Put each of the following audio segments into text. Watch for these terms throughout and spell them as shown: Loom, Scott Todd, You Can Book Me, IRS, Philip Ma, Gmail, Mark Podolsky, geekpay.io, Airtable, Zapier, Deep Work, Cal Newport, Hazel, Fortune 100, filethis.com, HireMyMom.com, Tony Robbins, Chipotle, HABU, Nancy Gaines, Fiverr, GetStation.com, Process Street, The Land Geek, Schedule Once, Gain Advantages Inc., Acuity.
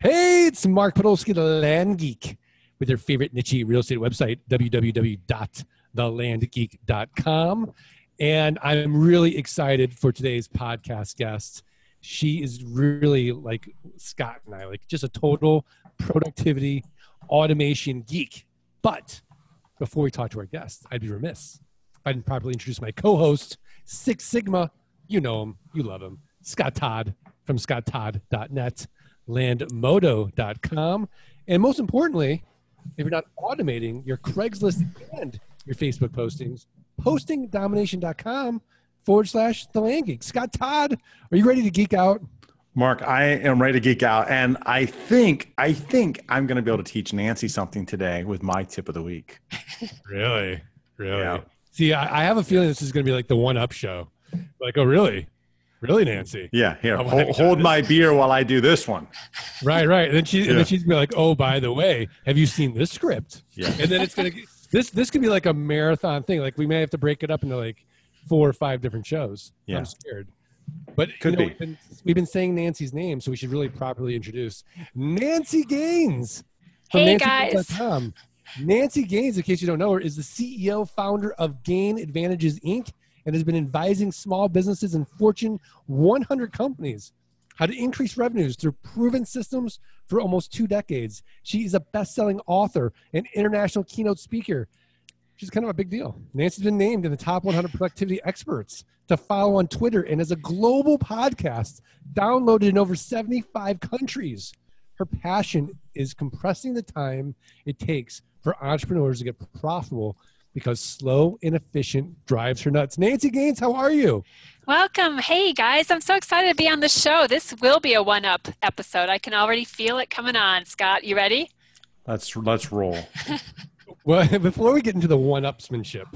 Hey, it's Mark Podolsky, The Land Geek, with your favorite niche real estate website, www.thelandgeek.com. And I'm really excited for today's podcast guest. She is really like Scott and I, like just a total productivity automation geek. But before we talk to our guest, I'd be remiss if I didn't properly introduce my co-host, Six Sigma. You know him, you love him. Scott Todd from scotttodd.net, landmodo.com. And most importantly, if you're not automating your Craigslist and your Facebook postings, postingdomination.com/thelandgeek. Scott Todd, are you ready to geek out? Mark, I am ready to geek out. And I think I'm going to be able to teach Nancy something today with my tip of the week. Really? Really? Yeah. See, I have a feeling this is going to be like the one-up show. Like, oh, really? Really, Nancy? Yeah, here. Hold my beer while I do this one. Right, right. And then, she's going to be like, oh, by the way, have you seen this script? Yeah. And then it's going to this could be like a marathon thing. Like, we may have to break it up into like 4 or 5 different shows. Yeah. I'm scared. But could be. We've been saying Nancy's name, so we should really properly introduce Nancy Gaines. Hey, guys. Nancy Gaines, in case you don't know her, is the CEO, founder of Gain Advantages Inc., and has been advising small businesses and Fortune 100 companies how to increase revenues through proven systems for almost 2 decades. She is a best-selling author and international keynote speaker. She's kind of a big deal. Nancy's been named in the top 100 productivity experts to follow on Twitter and has a global podcast downloaded in over 75 countries. Her passion is compressing the time it takes for entrepreneurs to get profitable, because slow and efficient drives her nuts. Nancy Gaines, how are you? Welcome. Hey, guys. I'm so excited to be on the show. This will be a one-up episode. I can already feel it coming on. Scott, you ready? Let's roll. Well, before we get into the one-upsmanship,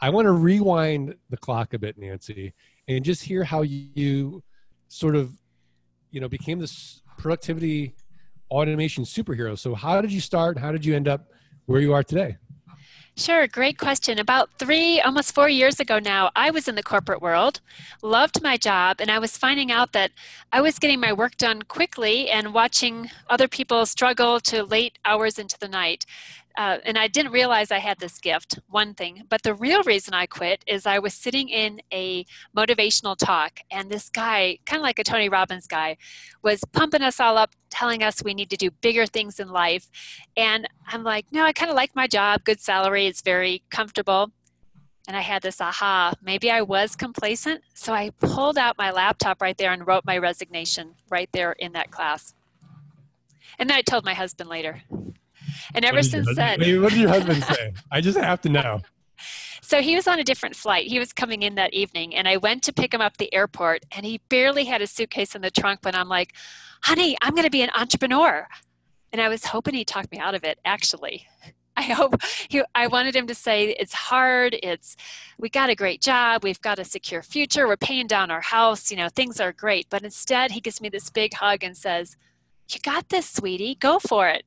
I want to rewind the clock a bit, Nancy, and just hear how you sort of, became this productivity automation superhero. So how did you start? How did you end up where you are today? Sure. Great question. About 3, almost 4 years ago now, I was in the corporate world, loved my job, and I was finding out that I was getting my work done quickly and watching other people struggle to late hours into the night. And I didn't realize I had this gift, one thing. But the real reason I quit is I was sitting in a motivational talk, and this guy, kind of like a Tony Robbins guy, was pumping us all up, telling us we need to do bigger things in life. And I'm like, no, I kind of like my job, good salary, it's very comfortable. And I had this aha, maybe I was complacent. So I pulled out my laptop right there and wrote my resignation right there in that class. And then I told my husband later. And ever since then... What did your husband say? I just have to know. So he was on a different flight. He was coming in that evening, and I went to pick him up at the airport, and he barely had his suitcase in the trunk, but I'm like, honey, I'm going to be an entrepreneur. And I was hoping he talked me out of it, actually. I wanted him to say, it's hard, we got a great job, we've got a secure future, we're paying down our house, things are great. But instead, he gives me this big hug and says, you got this, sweetie, go for it.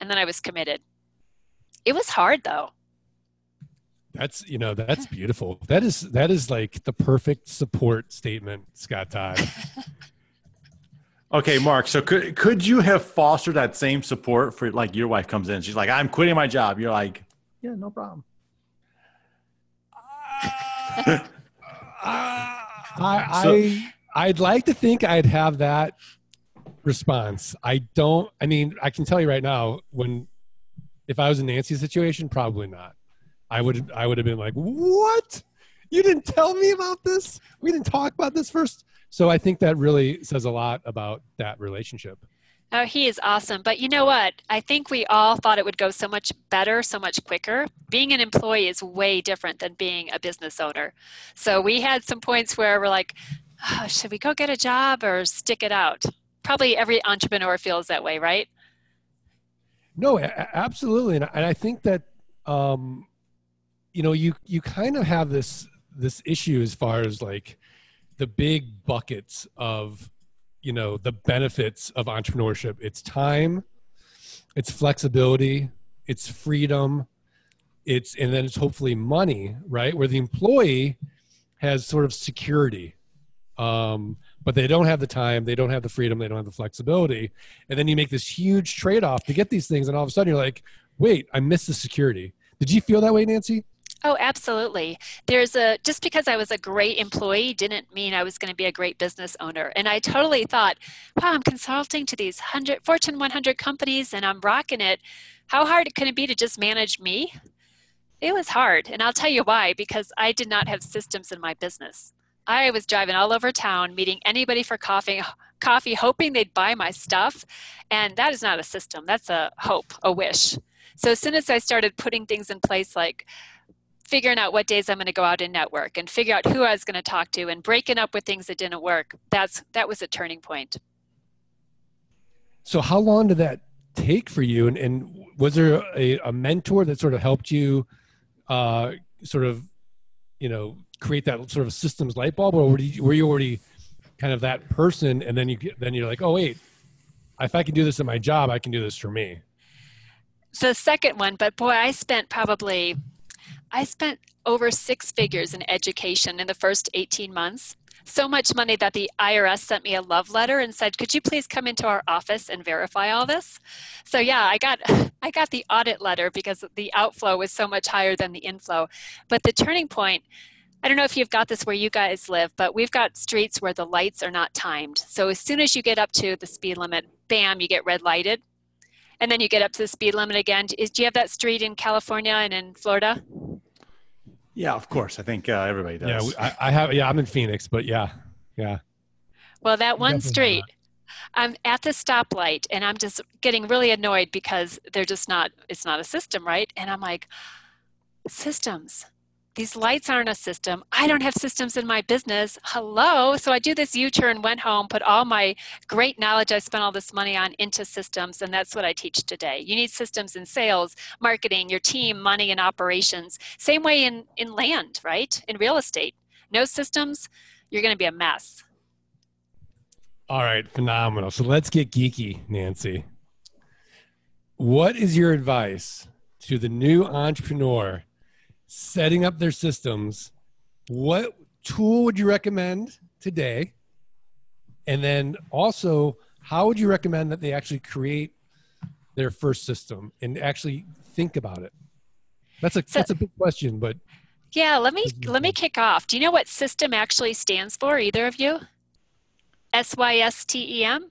And then I was committed. It was hard, though. That's, that's beautiful. That is like the perfect support statement, Scott Todd. Okay, Mark, so could you have fostered that same support for, like, your wife comes in, she's like, I'm quitting my job. You're like, yeah, no problem. I'd like to think I'd have that response. I can tell you right now, if I was in Nancy's situation, probably not. I would have been like, what? You didn't tell me about this? We didn't talk about this first? So I think that really says a lot about that relationship. Oh, he is awesome. But you know what? I think we all thought it would go so much better, so much quicker. Being an employee is way different than being a business owner. So we had some points where we're like, oh, should we go get a job or stick it out? Probably every entrepreneur feels that way, right? No, absolutely. And I think that, you kind of have this issue as far as like the big buckets of, the benefits of entrepreneurship. It's time, it's flexibility, it's freedom, and then it's hopefully money, right? Where the employee has sort of security. but they don't have the time, they don't have the freedom, they don't have the flexibility. And then you make this huge trade-off to get these things. And all of a sudden you're like, wait, I missed the security. Did you feel that way, Nancy? Oh, absolutely. Just because I was a great employee didn't mean I was going to be a great business owner. And I totally thought, wow, I'm consulting to these Fortune 100 companies and I'm rocking it. How hard could it be to just manage me? It was hard. And I'll tell you why, because I did not have systems in my business. I was driving all over town, meeting anybody for coffee, hoping they'd buy my stuff. And that is not a system. That's a hope, a wish. So as soon as I started putting things in place, like figuring out what days I'm going to go out and network and figure out who I was going to talk to and breaking up with things that didn't work, that was a turning point. So how long did that take for you? And was there a mentor that sort of helped you sort of, you know, create that sort of systems light bulb? Or were you already kind of that person? And then you're like, oh, wait, if I can do this in my job, I can do this for me. The second one, but boy, I spent over 6 figures in education in the first 18 months. So much money that the IRS sent me a love letter and said, could you please come into our office and verify all this? So yeah, I got the audit letter because the outflow was so much higher than the inflow. But the turning point, I don't know if you've got this where you guys live, but we've got streets where the lights are not timed. So as soon as you get up to the speed limit, bam, you get red lighted. And then you get up to the speed limit again. Do you have that street in California and in Florida? Yeah, of course. I think everybody does. Yeah, I have. Yeah, I'm in Phoenix, but yeah. Well, that one street, I'm at the stoplight, and I'm just getting really annoyed because they're just not. It's not a system, right? And I'm like, systems. These lights aren't a system. I don't have systems in my business. Hello. So I do this U-turn, went home, put all my great knowledge I spent all this money on into systems. And that's what I teach today. You need systems in sales, marketing, your team, money, and operations. Same way in land, right? In real estate. No systems, you're going to be a mess. All right. Phenomenal. So let's get geeky, Nancy. What is your advice to the new entrepreneur setting up their systems? What tool would you recommend today? And then also, how would you recommend that they actually create their first system and actually think about it? That's a big question, but. Yeah, let me kick off. Do you know what system actually stands for, either of you? SYSTEM?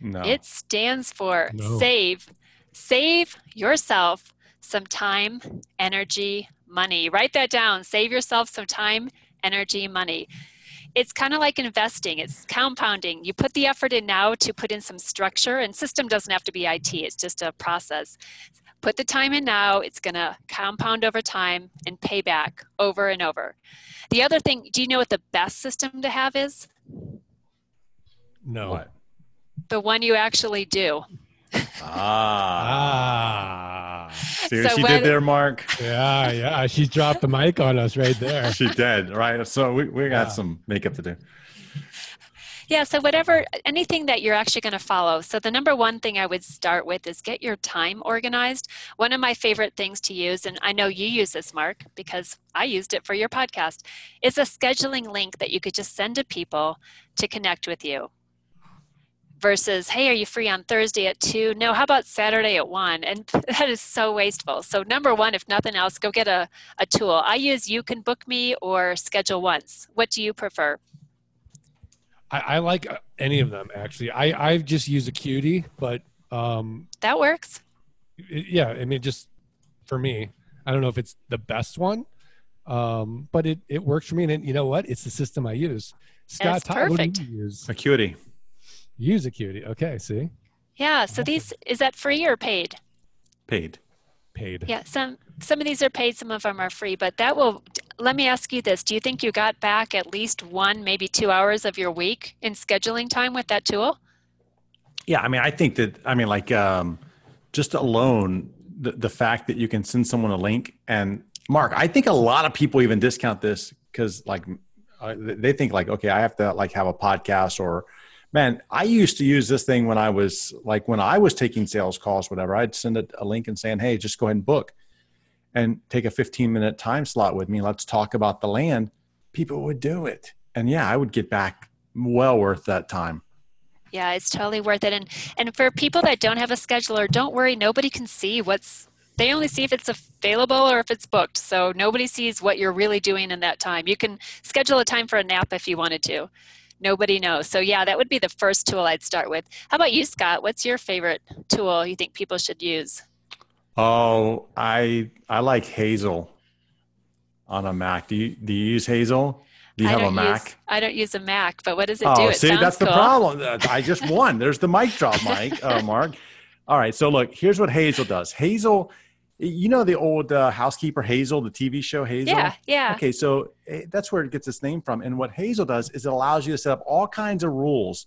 No. It stands for save. Save yourself some time, energy, money. Write that down. Save yourself some time, energy, money. It's kind of like investing. It's compounding. You put the effort in now to put in some structure, and system doesn't have to be IT. It's just a process. Put the time in now. It's going to compound over time and pay back over and over. The other thing, do you know what the best system to have is? No. What? The one you actually do. See what she did there, Mark? Yeah. She dropped the mic on us right there. She did, right? So we got some makeup to do. Yeah, so anything that you're actually going to follow. So the number one thing I would start with is get your time organized. One of my favorite things to use, and I know you use this, Mark, because I used it for your podcast, is a scheduling link that you could just send to people to connect with you. Versus, hey, are you free on Thursday at 2? No, how about Saturday at 1? And that is so wasteful. So number one, if nothing else, go get a tool. I use You Can Book Me or Schedule Once. What do you prefer? I like any of them, actually. I've just used Acuity, but... that works. Yeah, I mean, just for me, I don't know if it's the best one, but it works for me. And you know what? It's the system I use. Scott Todd, what do you use? Acuity. Use Acuity. Okay, see? Yeah, so these, is that free or paid? Paid. Yeah, some of these are paid, some of them are free, but that will, let me ask you this. Do you think you got back at least 1, maybe 2 hours of your week in scheduling time with that tool? Yeah, I mean, I think that, I mean, like just alone, the fact that you can send someone a link, and Mark, I think a lot of people even discount this because like, they think like, okay, I have to like have a podcast or, man, I used to use this thing when I was like, when I was taking sales calls, whatever, I'd send a link and saying, hey, just go ahead and book and take a 15-minute time slot with me. Let's talk about the land. People would do it. And yeah, I would get back well worth that time. Yeah, it's totally worth it. And for people that don't have a scheduler, don't worry. Nobody can see what's, they only see if it's available or if it's booked. So nobody sees what you're really doing in that time. You can schedule a time for a nap if you wanted to. Nobody knows. So yeah, that would be the first tool I'd start with. How about you, Scott? What's your favorite tool you think people should use? Oh, I like Hazel on a Mac. Do you use Hazel? Do you have a Mac? I don't use a Mac, but what does it do? Oh, see, that's the problem. I just won. There's the mic drop, Mark. All right. So look, here's what Hazel does. Hazel, you know the old housekeeper Hazel, the TV show Hazel? Yeah, yeah. Okay, so that's where it gets its name from. And what Hazel does is it allows you to set up all kinds of rules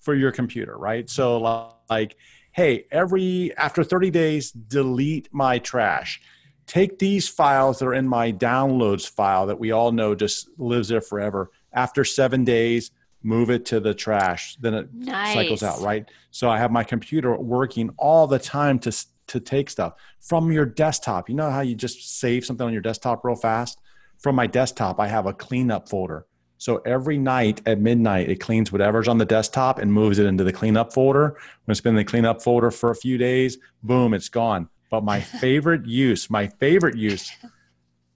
for your computer, right? So like, hey, after 30 days, delete my trash. Take these files that are in my downloads file that we all know just lives there forever. After 7 days, move it to the trash. Then it cycles out, right? So I have my computer working all the time to take stuff from your desktop. You know how you just save something on your desktop real fast? From my desktop, I have a cleanup folder. So every night at midnight, it cleans whatever's on the desktop and moves it into the cleanup folder. When it's been in the cleanup folder for a few days, boom, it's gone. But my favorite use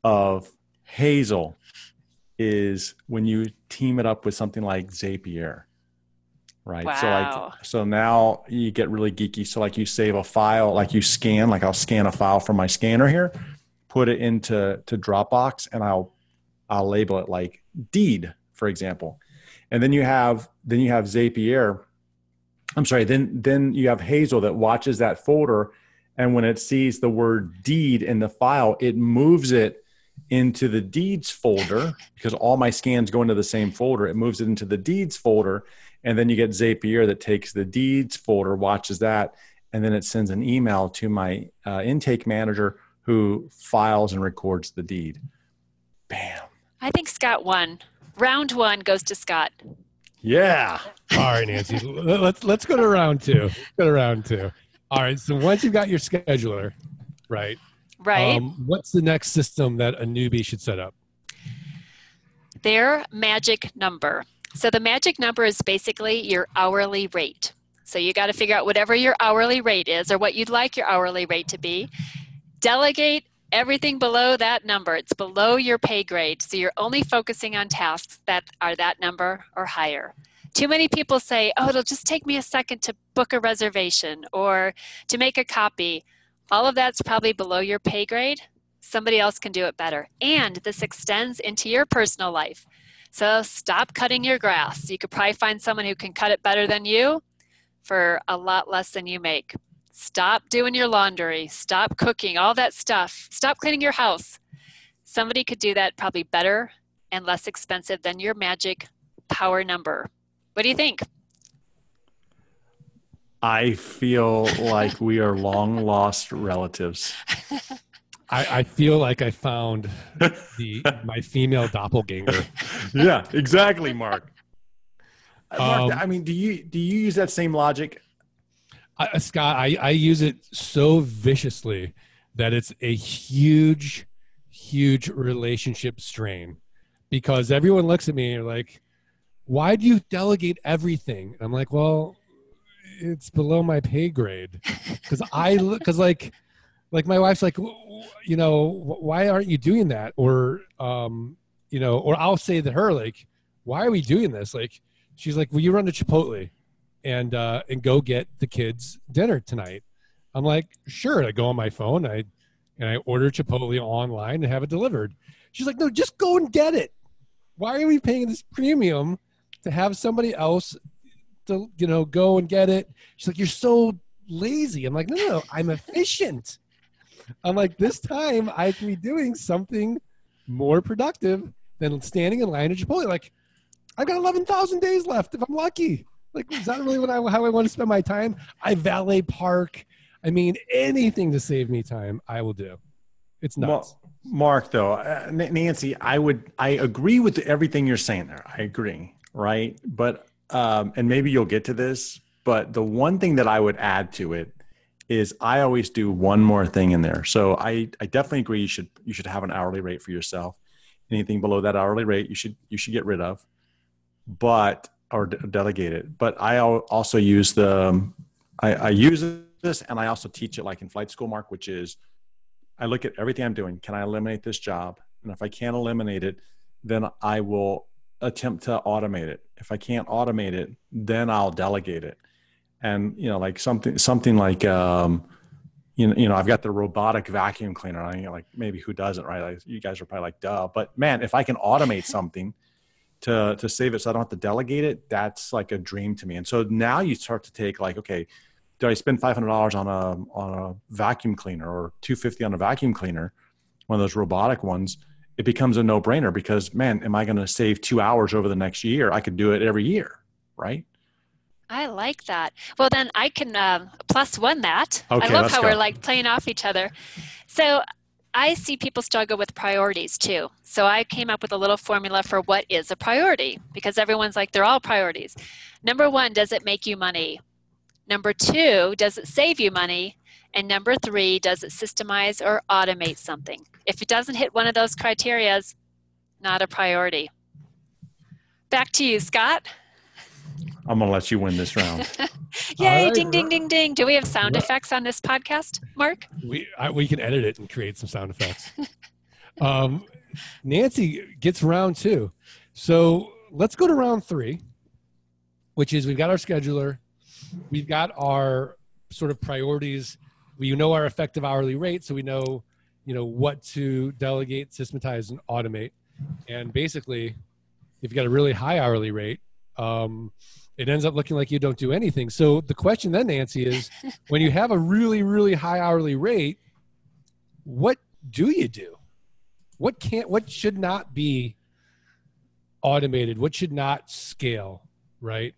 of Hazel is when you team it up with something like Zapier, right? Wow. So now you get really geeky. So like you save a file, like you scan, like I'll scan a file from my scanner here, put it into Dropbox, and I'll label it like deed, for example. And then you have Zapier. I'm sorry. Then you have Hazel that watches that folder. And when it sees the word deed in the file, it moves it into the deeds folder because all my scans go into the same folder. It moves it into the deeds folder. And then you get Zapier that takes the deeds folder, watches that. And then it sends an email to my intake manager who files and records the deed. Bam. I think Scott won. Round one goes to Scott. Yeah. All right, Nancy. Let's go to round two. All right, so once you've got your scheduler, right? What's the next system that a newbie should set up? Their magic number. So the magic number is basically your hourly rate. So you got to figure out whatever your hourly rate is or what you'd like your hourly rate to be. Delegate everything below that number. It's below your pay grade. So you're only focusing on tasks that are that number or higher. Too many people say, oh, it'll just take me a second to book a reservation or to make a copy. All of that's probably below your pay grade. Somebody else can do it better. And this extends into your personal life. So stop cutting your grass. You could probably find someone who can cut it better than you for a lot less than you make. Stop doing your laundry. Stop cooking, all that stuff. Stop cleaning your house. Somebody could do that probably better and less expensive than your magic power number. What do you think? I feel like we are long lost relatives. I feel like I found my female doppelganger. Yeah, exactly, Mark. Mark, I mean, do you use that same logic? Scott, I use it so viciously that it's a huge, huge relationship strain because everyone looks at me and they're like, why do you delegate everything? And I'm like, well, it's below my pay grade. Cause my wife's like, you know, why aren't you doing that? Or, you know, or I'll say to her, like, why are we doing this? Like, she's like, well, you run to Chipotle and go get the kids dinner tonight. I'm like, sure. I go on my phone. I order Chipotle online and have it delivered. She's like, no, just go and get it. Why are we paying this premium to have somebody else to, you know, go and get it? She's like, you're so lazy. I'm like, no, I'm efficient. I'm like, this time I can be doing something more productive than standing in line at Chipotle. Like, I've got 11,000 days left if I'm lucky. Like, is that really how I want to spend my time? I valet park. I mean, anything to save me time, I will do. It's nuts. Well, Mark, though, Nancy, I agree with everything you're saying there. I agree. Right. But, and maybe you'll get to this, but the one thing that I would add to it is I always do one more thing in there. So I definitely agree. You should have an hourly rate for yourself. Anything below that hourly rate, you should get rid of, but or delegate it. But I also use the, I use this and I also teach it like in flight school, Mark, which is I look at everything I'm doing. Can I eliminate this job? And if I can't eliminate it, then I will attempt to automate it. If I can't automate it, then I'll delegate it. And, you know, like something like, you know, I've got the robotic vacuum cleaner. I mean, like, maybe who doesn't, right? Like, you guys are probably like, duh. But man, if I can automate something to save it so I don't have to delegate it, that's like a dream to me. And so now you start to take like, okay, do I spend $500 on a vacuum cleaner or $250 on a vacuum cleaner, one of those robotic ones? It becomes a no-brainer because, man, am I going to save 2 hours over the next year? I could do it every year, right? I like that. Well, then I can plus one that. Okay, I love how we're like playing off each other. So I see people struggle with priorities too. So I came up with a little formula for what is a priority, because everyone's like, they're all priorities. Number one, does it make you money? Number two, does it save you money? And number three, does it systemize or automate something? If it doesn't hit one of those criteria, not a priority. Back to you, Scott. I'm going to let you win this round. Yay, right. Ding, ding, ding, ding. Do we have sound effects on this podcast, Mark? We can edit it and create some sound effects. Nancy gets round two. So let's go to round three, which is we've got our scheduler. We've got our sort of priorities. We know our effective hourly rate, so we know, you know, what to delegate, systematize, and automate. And basically, if you've got a really high hourly rate, it ends up looking like you don't do anything. So the question then, Nancy, is when you have a really, really high hourly rate, what do you do? What should not be automated? What should not scale, right?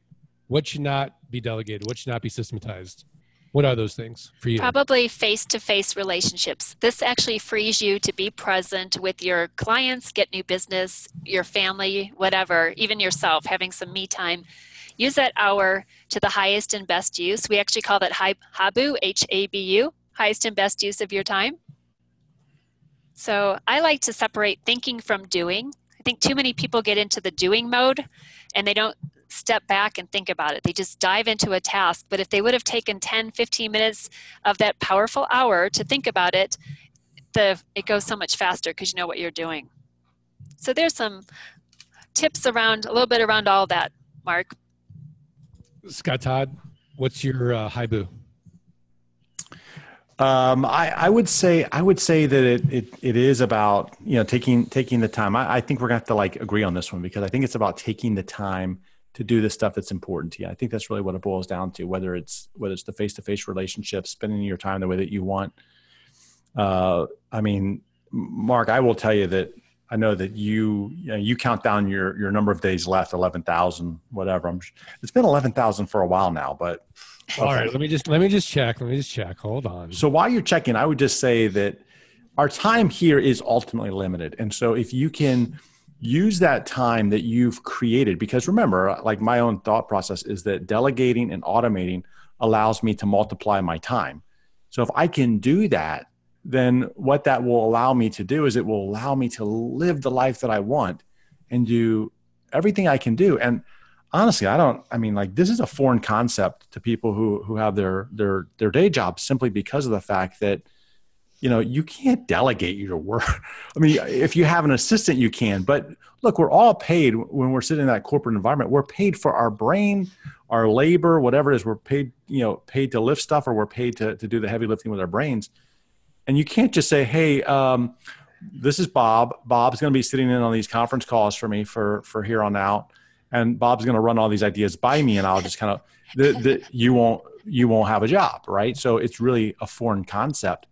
What should not be delegated? What should not be systematized? What are those things for you? Probably face-to-face relationships. This actually frees you to be present with your clients, get new business, your family, whatever, even yourself, having some me time. Use that hour to the highest and best use. We actually call that HABU, H-A-B-U, highest and best use of your time. So I like to separate thinking from doing. I think too many people get into the doing mode and they don't step back and think about it. They just dive into a task. But if they would have taken 10, 15 minutes of that powerful hour to think about it, it goes so much faster because you know what you're doing. So there's some tips around, a little bit around all that, Mark. Scott Todd, what's your HIBU? I would say that it is about, you know, taking the time. I think we're gonna have to like agree on this one because I think it's about taking the time to do the stuff that's important to you. I think that's really what it boils down to, whether it's the face-to-face relationship, spending your time the way that you want. I mean, Mark, I will tell you that I know that you count down your number of days left, 11,000, whatever. It's been 11,000 for a while now, but all right, let me just check. Hold on. So while you're checking, I would just say that our time here is ultimately limited. And so if you can use that time that you've created, because remember, like my own thought process is that delegating and automating allows me to multiply my time. So if I can do that, then what that will allow me to do is it will allow me to live the life that I want and do everything I can do. And honestly, this is a foreign concept to people who have their day jobs simply because of the fact that, you know, you can't delegate your work. I mean, if you have an assistant, you can. But look, we're all paid when we're sitting in that corporate environment. We're paid for our brain, our labor, whatever it is. We're paid, you know, paid to lift stuff, or we're paid to do the heavy lifting with our brains. And you can't just say, hey, this is Bob. Bob's going to be sitting in on these conference calls for me for here on out. And Bob's going to run all these ideas by me, and I'll just kind of you won't have a job, right? So it's really a foreign concept.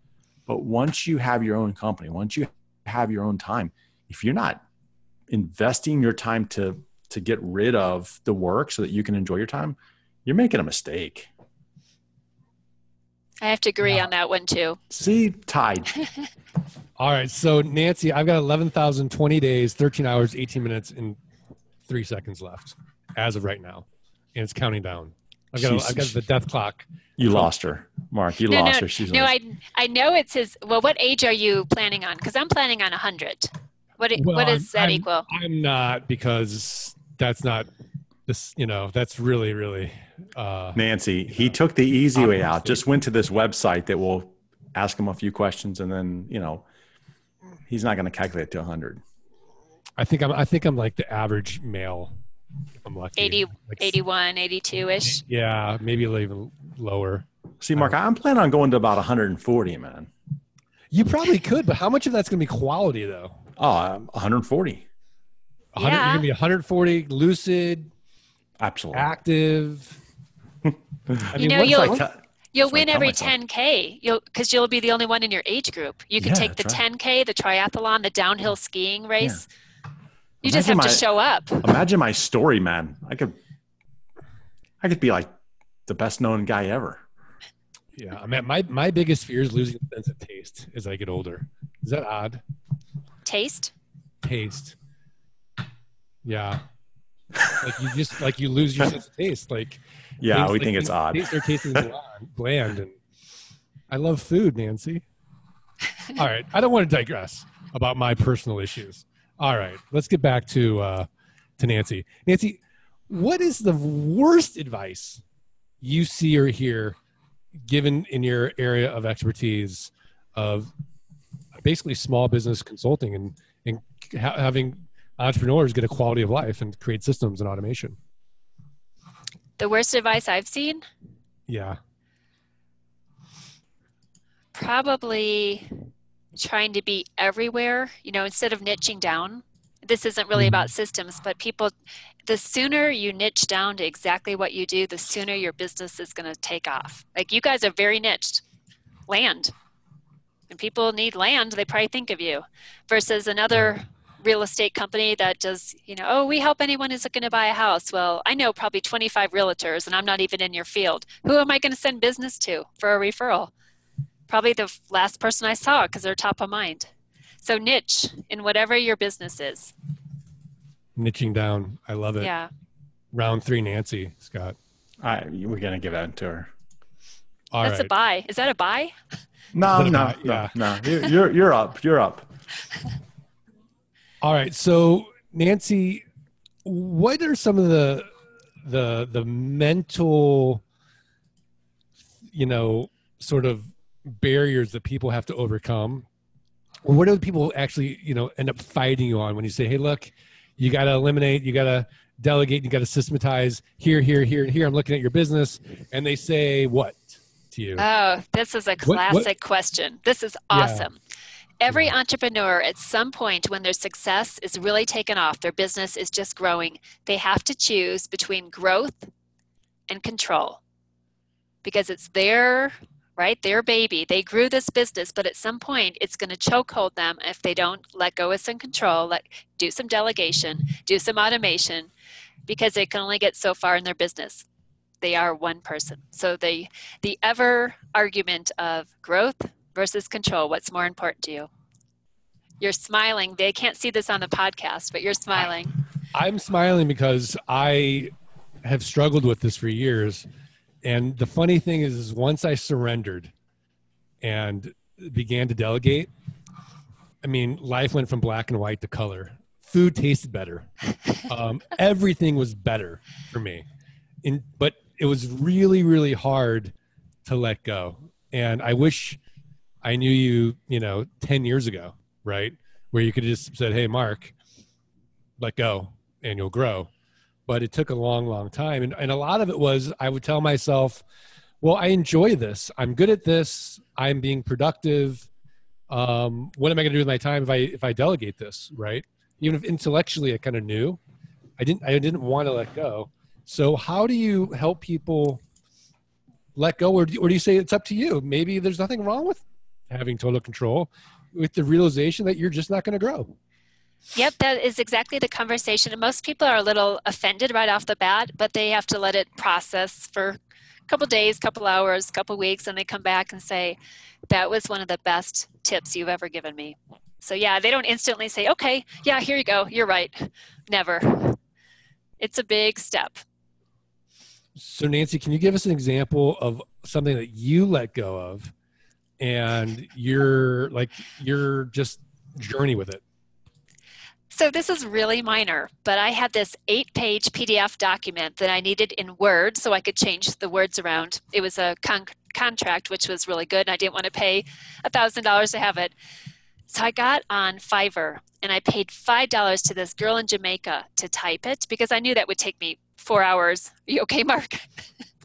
But once you have your own company, once you have your own time, if you're not investing your time to get rid of the work so that you can enjoy your time, you're making a mistake. I have to agree on that one too. See, tied. All right. So Nancy, I've got 11,020 days, 13 hours, 18 minutes, and 3 seconds left as of right now. And it's counting down. I've got the death clock. You lost her, Mark. You lost her. I know it's his. Well, what age are you planning on? Because I'm planning on 100. What does that equal? I'm not, because that's not this, you know, that's really, really, Nancy, he took the easy way out, just went to this website that will ask him a few questions. And then, you know, he's not going to calculate to 100. I think I'm like the average male. I'm lucky. 80, like 81, 82-ish. Yeah, maybe even lower. See, Mark, I'm planning on going to about 140, man. You probably could, but how much of that's going to be quality, though? Oh, 140. Yeah. You're going to be 140, lucid, absolutely active. I mean, you know, you'll win every 10K because you'll be the only one in your age group. You can take the 10K, the triathlon, the downhill skiing race. Yeah. You just have to show up. Imagine my story, man. I could be like the best known guy ever. Yeah. I mean, my biggest fear is losing the sense of taste as I get older. Is that odd? Taste. Yeah. Like you just, like you lose your sense of taste. Like, yeah, we think it's odd. Their taste is bland. And I love food, Nancy. All right. I don't want to digress about my personal issues. All right, let's get back to Nancy. Nancy, what is the worst advice you see or hear given in your area of expertise of basically small business consulting and having entrepreneurs get a quality of life and create systems and automation? The worst advice I've seen? Yeah. Probably trying to be everywhere, you know, instead of niching down. This isn't really about systems, but people, the sooner you niche down to exactly what you do, the sooner your business is going to take off. Like you guys are very niched. Land. When people need land, they probably think of you versus another real estate company that does, you know, oh, we help anyone who's looking to buy a house. Well, I know probably 25 realtors and I'm not even in your field. Who am I going to send business to for a referral? Probably the last person I saw because they're top of mind. So niche in whatever your business is. Niching down. I love it. Yeah. Round three, Nancy, Scott. We're going to give that to her. All right. That's a buy. Is that a buy? No. You're up. You're up. All right. So Nancy, what are some of the mental, you know, sort of barriers that people have to overcome, or what do people actually, you know, end up fighting you on when you say, hey, look, you got to eliminate, you got to delegate, you got to systematize here. I'm looking at your business. And they say what to you? Oh, this is a classic question. This is awesome. Yeah. Every entrepreneur at some point when their success is really taken off, their business is just growing. They have to choose between growth and control because it's their their baby. They grew this business, but at some point it's going to chokehold them if they don't let go of some control, do some delegation, do some automation, because they can only get so far in their business. They are one person. So the ever argument of growth versus control, what's more important to you? You're smiling. They can't see this on the podcast, but you're smiling. I'm smiling because I have struggled with this for years. And the funny thing is once I surrendered and began to delegate, I mean, life went from black and white to color. Food tasted better. Everything was better for me. But it was really, really hard to let go. And I wish I knew you, you know, 10 years ago, right? Where you could have just said, hey, Mark, let go and you'll grow. But it took a long, long time. And a lot of it was, I would tell myself, well, I enjoy this. I'm good at this. I'm being productive. What am I going to do with my time if I delegate this, right? Even if intellectually I kind of knew, I didn't want to let go. So how do you help people let go? Or do you say it's up to you? Maybe there's nothing wrong with having total control with the realization that you're just not going to grow. Yep, that is exactly the conversation. And most people are a little offended right off the bat, but they have to let it process for a couple of days, couple hours, couple weeks, and they come back and say, that was one of the best tips you've ever given me. So yeah, they don't instantly say, okay, yeah, here you go. You're right. Never. It's a big step. So Nancy, can you give us an example of something that you let go of and your journey with it? So this is really minor, but I had this 8-page PDF document that I needed in Word so I could change the words around. It was a contract, which was really good, and I didn't want to pay $1,000 to have it. So I got on Fiverr, and I paid $5 to this girl in Jamaica to type it because I knew that would take me 4 hours. Are you okay, Mark?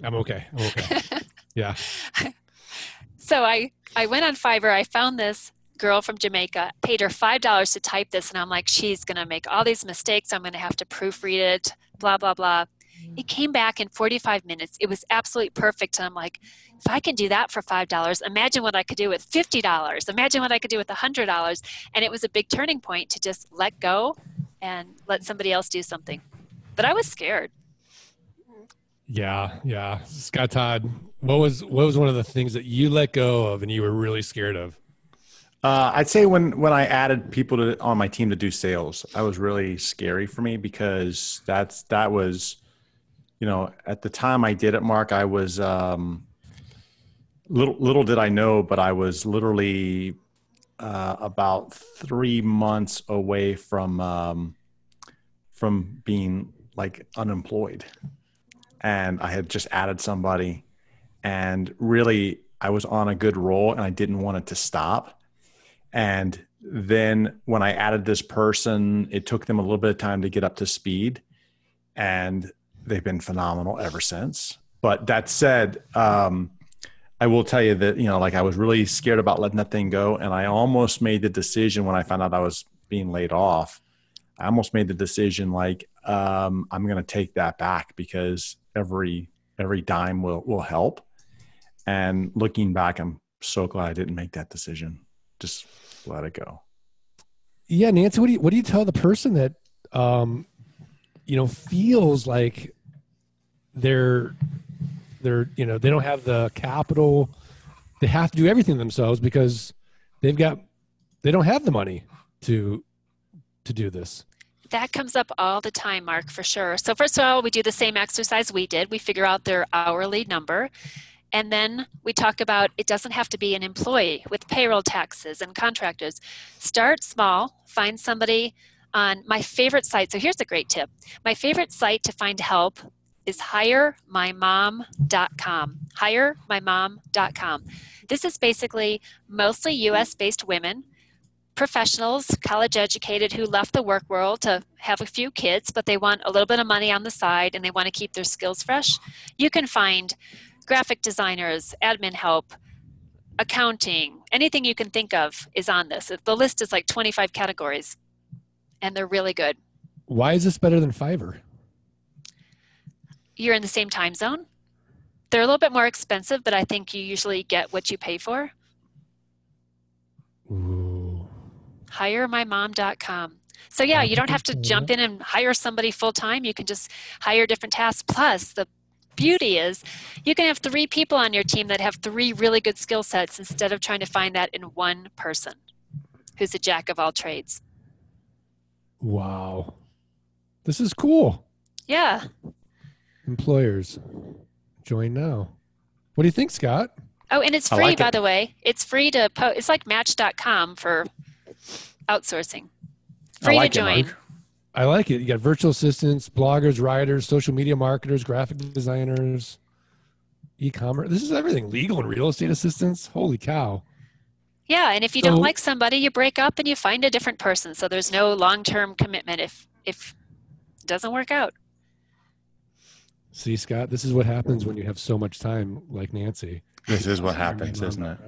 I'm okay. I'm okay. Yeah. So I went on Fiverr. I found this girl from Jamaica, paid her $5 to type this, and I'm like, she's going to make all these mistakes. I'm going to have to proofread it, blah, blah, blah. It came back in 45 minutes. It was absolutely perfect. And I'm like, if I can do that for $5, imagine what I could do with $50. Imagine what I could do with $100. And it was a big turning point to just let go and let somebody else do something. But I was scared. Yeah, yeah. Scott Todd, what was one of the things that you let go of and you were really scared of? I'd say when I added people on my team to do sales, that was really scary for me because that was, you know, at the time I did it, Mark, I was, little did I know, but I was literally about 3 months away from being like unemployed. And I had just added somebody and really I was on a good roll and I didn't want it to stop. And then when I added this person, it took them a little bit of time to get up to speed, and they've been phenomenal ever since. But that said, I will tell you that, you know, like I was really scared about letting that thing go. And I almost made the decision when I found out I was being laid off. I almost made the decision like, I'm going to take that back because every dime will help. And looking back, I'm so glad I didn't make that decision. Just let it go. Yeah. Nancy, what do you tell the person that, you know, feels like they're, you know, they don't have the capital, they have to do everything themselves because they don't have the money to do this? That comes up all the time, Mark, for sure. So first of all, we do the same exercise we did. We figure out their hourly number. And then we talk about it doesn't have to be an employee with payroll taxes and contractors. Start small, find somebody on my favorite site. So here's a great tip. My favorite site to find help is HireMyMom.com. HireMyMom.com. This is basically mostly US-based women, professionals, college educated, who left the work world to have a few kids, but they want a little bit of money on the side and they want to keep their skills fresh. You can find graphic designers, admin help, accounting, anything you can think of is on this. The list is like 25 categories. And they're really good. Why is this better than Fiverr? You're in the same time zone. They're a little bit more expensive, but I think you usually get what you pay for. Ooh. HireMyMom.com. So yeah, you don't have to jump in and hire somebody full time. You can just hire different tasks. Plus, the beauty is you can have 3 people on your team that have 3 really good skill sets instead of trying to find that in one person who's a jack of all trades. Wow. This is cool. Yeah. Employers, join now. What do you think, Scott? Oh, and it's free, by the way. It's free to post. It's like match.com for outsourcing. Free to join. I like it. You got virtual assistants, bloggers, writers, social media marketers, graphic designers, e-commerce. This is everything. Legal and real estate assistants. Holy cow. Yeah, and if you don't like somebody, you break up and you find a different person. So there's no long-term commitment if it doesn't work out. See, Scott, this is what happens when you have so much time like Nancy. This is what happens, isn't it?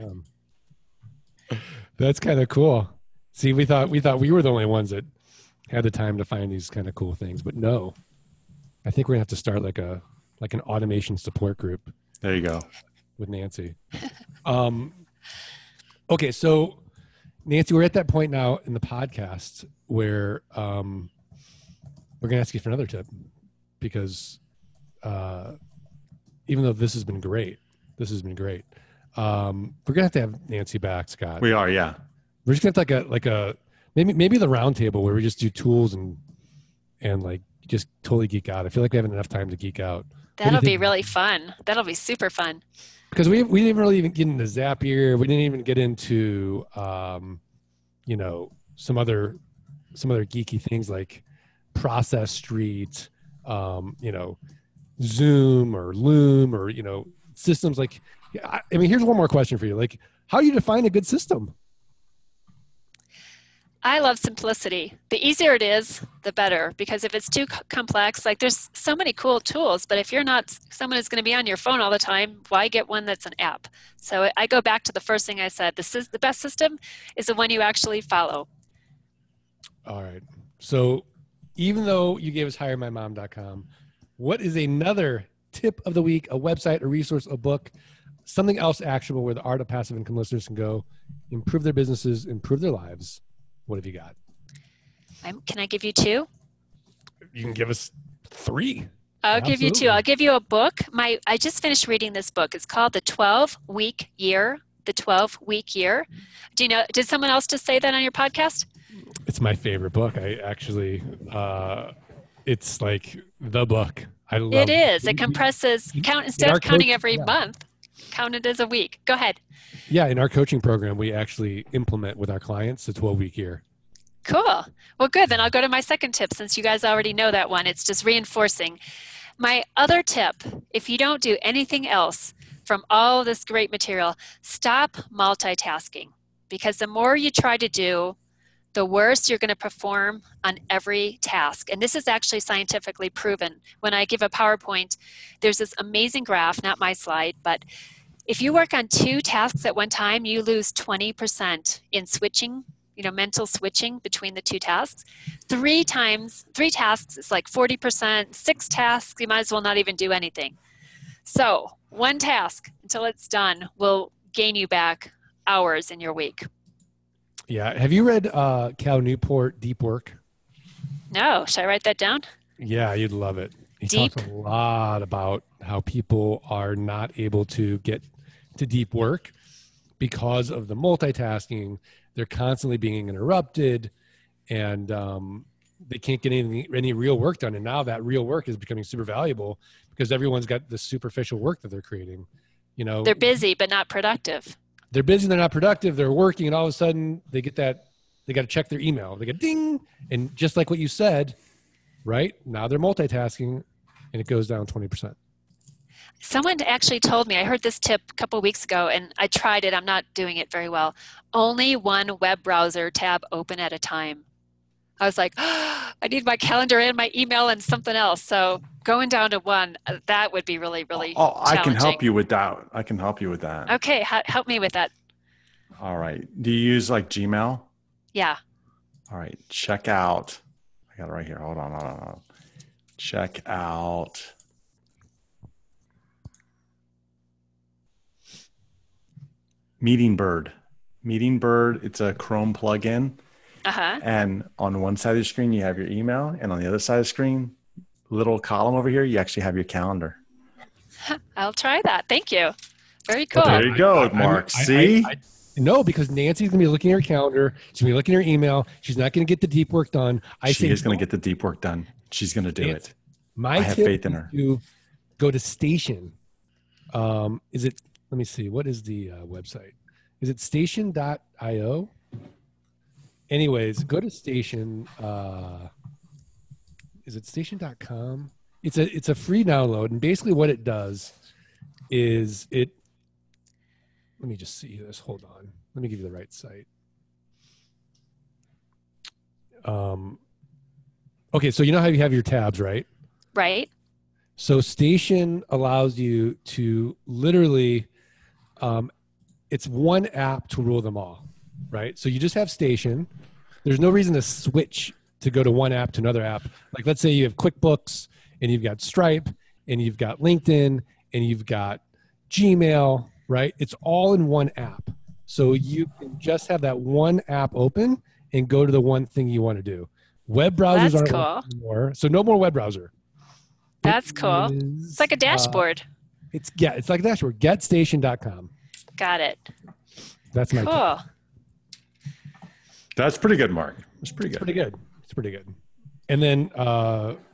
That's kind of cool. See, we thought we were the only ones that had the time to find these kind of cool things, but no. I think we're going to have to start like an automation support group. There you go. With Nancy. Okay, so Nancy, we're at that point now in the podcast where we're going to ask you for another tip because even though this has been great, we're going to have Nancy back, Scott. We are, yeah. We're just going to have like a maybe the round table where we just do tools and like just totally geek out. I feel like we haven't enough time to geek out. That'll be really fun. That'll be super fun. Because we didn't really even get into Zapier. We didn't even get into, you know, some other some other geeky things like Process Street, you know, Zoom or Loom or, you know, systems like, I mean, here's one more question for you. Like, how do you define a good system? I love simplicity. The easier it is, the better. Because if it's too complex, like there's so many cool tools, but if you're not someone who's going to be on your phone all the time, why get one that's an app? So I go back to the first thing I said. This is the best system is the one you actually follow. All right. So even though you gave us HireMyMom.com, what is another tip of the week, a website, a resource, a book, something else actionable where the Art of Passive Income listeners can go improve their businesses, improve their lives? What have you got? Can I give you two? You can give us three. I'll Absolutely. Give you two. I'll give you a book. I just finished reading this book. It's called The 12-Week Year. The 12-Week Year. Do you know, did someone else just say that on your podcast? It's my favorite book. I actually, it's like the book. I love it. It is. It compresses, instead of counting every month, count it as a week. Go ahead. Yeah, in our coaching program, we actually implement with our clients the 12-week year. Cool. Well, good. Then I'll go to my second tip since you guys already know that one. It's just reinforcing. My other tip, if you don't do anything else from all this great material, stop multitasking, because the more you try to do, the worse you're going to perform on every task. And this is actually scientifically proven. When I give a PowerPoint, there's this amazing graph, not my slide, but if you work on two tasks at one time, you lose 20% in switching, you know, mental switching between the two tasks. Three tasks is like 40%, six tasks, you might as well not even do anything. So one task until it's done will gain you back hours in your week. Yeah. Have you read Cal Newport, Deep Work? No. Should I write that down? Yeah, you'd love it. He talks a lot about how people are not able to get to deep work because of the multitasking. They're constantly being interrupted, and they can't get any real work done. And now that real work is becoming super valuable because everyone's got the superficial work that they're creating. You know, they're busy but not productive. They're busy, they're not productive, they're working, and all of a sudden they get that, they got to check their email. They get ding, and just like what you said, right? Now they're multitasking, and it goes down 20%. Someone actually told me, I heard this tip a couple of weeks ago, and I tried it. I'm not doing it very well. Only one web browser tab open at a time. I was like, oh, I need my calendar and my email and something else. So going down to one, that would be really, really challenging. I can help you with that. Okay. Help me with that. All right. Do you use like Gmail? Yeah. All right. Check out. I got it right here. Hold on. Check out. Meeting Bird. It's a Chrome plugin. Uh-huh. And on one side of the screen, you have your email. And on the other side of the screen, little column over here, you actually have your calendar. I'll try that. Thank you. Very cool. Well, there you go, Mark. See? No, because Nancy's going to be looking at her calendar. She's going to be looking at her email. She's not going to get the deep work done. She is going to get the deep work done. She's going to do it. I have faith in her. You go to Station. Is it? Let me see. What is the website? Is it Station.io? Anyways, go to Station. Is it Station.com? It's a free download, and basically what it does is it. Let me just see this. Hold on. Let me give you the right site. Okay, so you know how you have your tabs, right? Right. So Station allows you to literally, it's one app to rule them all, right? So you just have Station. There's no reason to switch to go to one app to another app. Like let's say you have QuickBooks, and you've got Stripe, and you've got LinkedIn, and you've got Gmail, right? It's all in one app. So you can just have that one app open and go to the one thing you want to do. Web browsers aren't anymore. So no more web browser. That's cool. It's like a dashboard. It's like a dashboard. GetStation.com. Got it. That's my cool. Tip. That's pretty good, Mark. It's pretty good. And then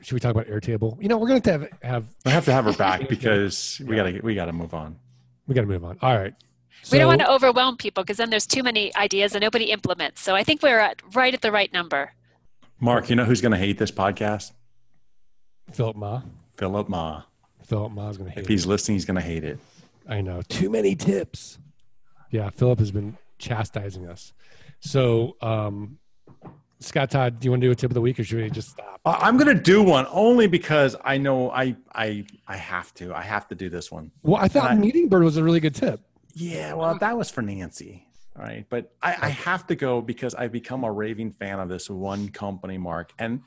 should we talk about Airtable? You know, we're going to have I have to have her back because we got to move on. We got to move on. All right. So, we don't want to overwhelm people because then there's too many ideas and nobody implements. So I think we're right at the right number. Mark, you know who's going to hate this podcast? Philip Ma. Philip Ma. Philip Ma's going to hate it. If he's listening, he's going to hate it. I know. Too many tips. Yeah, Philip has been chastising us. So, Scott Todd, do you want to do a tip of the week, or should we just stop? I'm going to do one only because I know I have to. I have to do this one. Well, I thought Meeting Bird was a really good tip. Yeah, well, that was for Nancy. All right. But I have to go because I've become a raving fan of this one company, Mark. And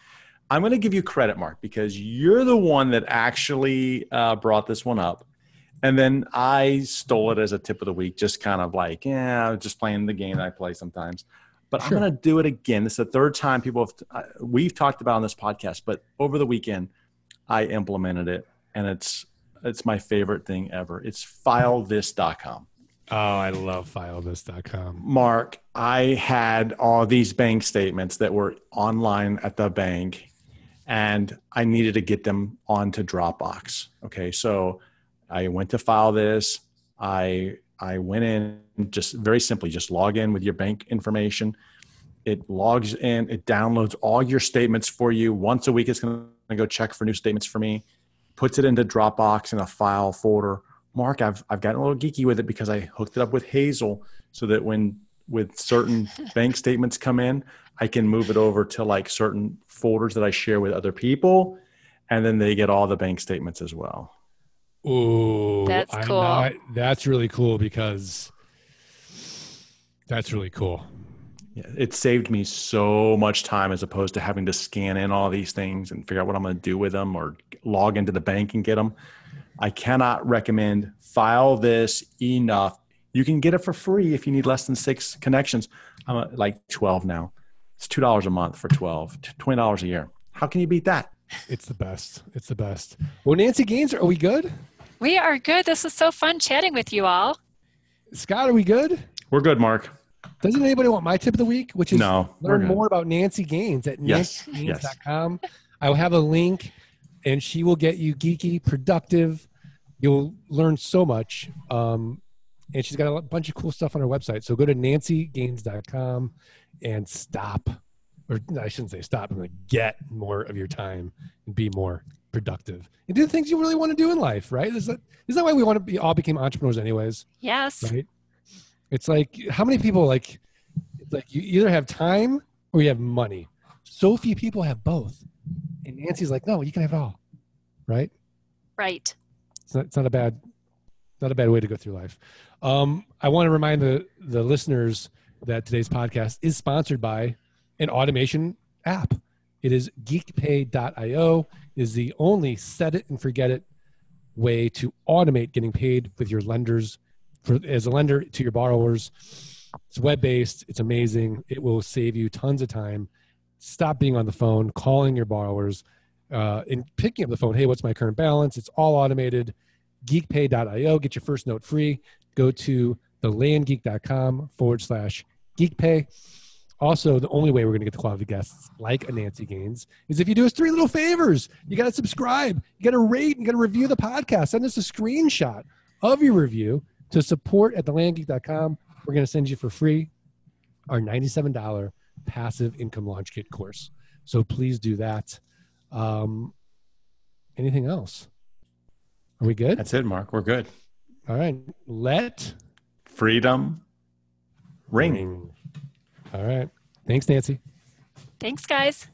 I'm going to give you credit, Mark, because you're the one that actually brought this one up. And then I stole it as a tip of the week, just kind of like, yeah, just playing the game that I play sometimes. But sure. I'm going to do it again. It's the third time people have we've talked about on this podcast, but over the weekend I implemented it, and it's my favorite thing ever. It's filethis.com. Oh, I love filethis.com. Mark, I had all these bank statements that were online at the bank, and I needed to get them onto Dropbox. Okay, so I went to file this. I went in just very simply, just log in with your bank information. It logs in. It downloads all your statements for you. Once a week, it's going to go check for new statements for me, puts it into Dropbox in a file folder. Mark, I've gotten a little geeky with it because I hooked it up with Hazel so that with certain bank statements come in, I can move it over to like certain folders that I share with other people. And then they get all the bank statements as well. Ooh, that's cool. That's really cool because that's really cool. Yeah, it saved me so much time as opposed to having to scan in all these things and figure out what I'm going to do with them or log into the bank and get them. I cannot recommend File This enough. You can get it for free if you need less than 6 connections. I'm at like 12 now. It's $2 a month for 12, $20 a year. How can you beat that? It's the best. It's the best. Well, Nancy Gaines, are we good? We are good. This was so fun chatting with you all. Scott, are we good? We're good, Mark. Doesn't anybody want my tip of the week, which is learn more about Nancy Gaines at nancygaines.com. Yes. I will have a link, and she will get you geeky, productive. You'll learn so much. And she's got a bunch of cool stuff on her website. So go to nancygaines.com and stop. Or no, I shouldn't say stop. I'm going to get more of your time and be more productive and do the things you really want to do in life, right? Is that why we want to all became entrepreneurs anyways? Yes. Right? It's like, how many people it's like you either have time or you have money. So few people have both. And Nancy's like, no, you can have it all. Right? Right. It's not a bad way to go through life. I want to remind the listeners that today's podcast is sponsored by an automation app. It is geekpay.io. It is the only set it and forget it way to automate getting paid with your lenders as a lender to your borrowers. It's web-based. It's amazing. It will save you tons of time. Stop being on the phone, calling your borrowers, and picking up the phone. Hey, what's my current balance? It's all automated. Geekpay.io. Get your first note free. Go to thelandgeek.com/geekpay. Also, the only way we're going to get the quality guests like a Nancy Gaines is if you do us 3 little favors. You got to subscribe, you got to rate, you got to review the podcast. Send us a screenshot of your review to support@thelandgeek.com. We're going to send you for free our $97 passive income launch kit course. So please do that. Anything else? Are we good? That's it, Mark. We're good. All right. Let freedom ring. All right. Thanks, Nancy. Thanks, guys.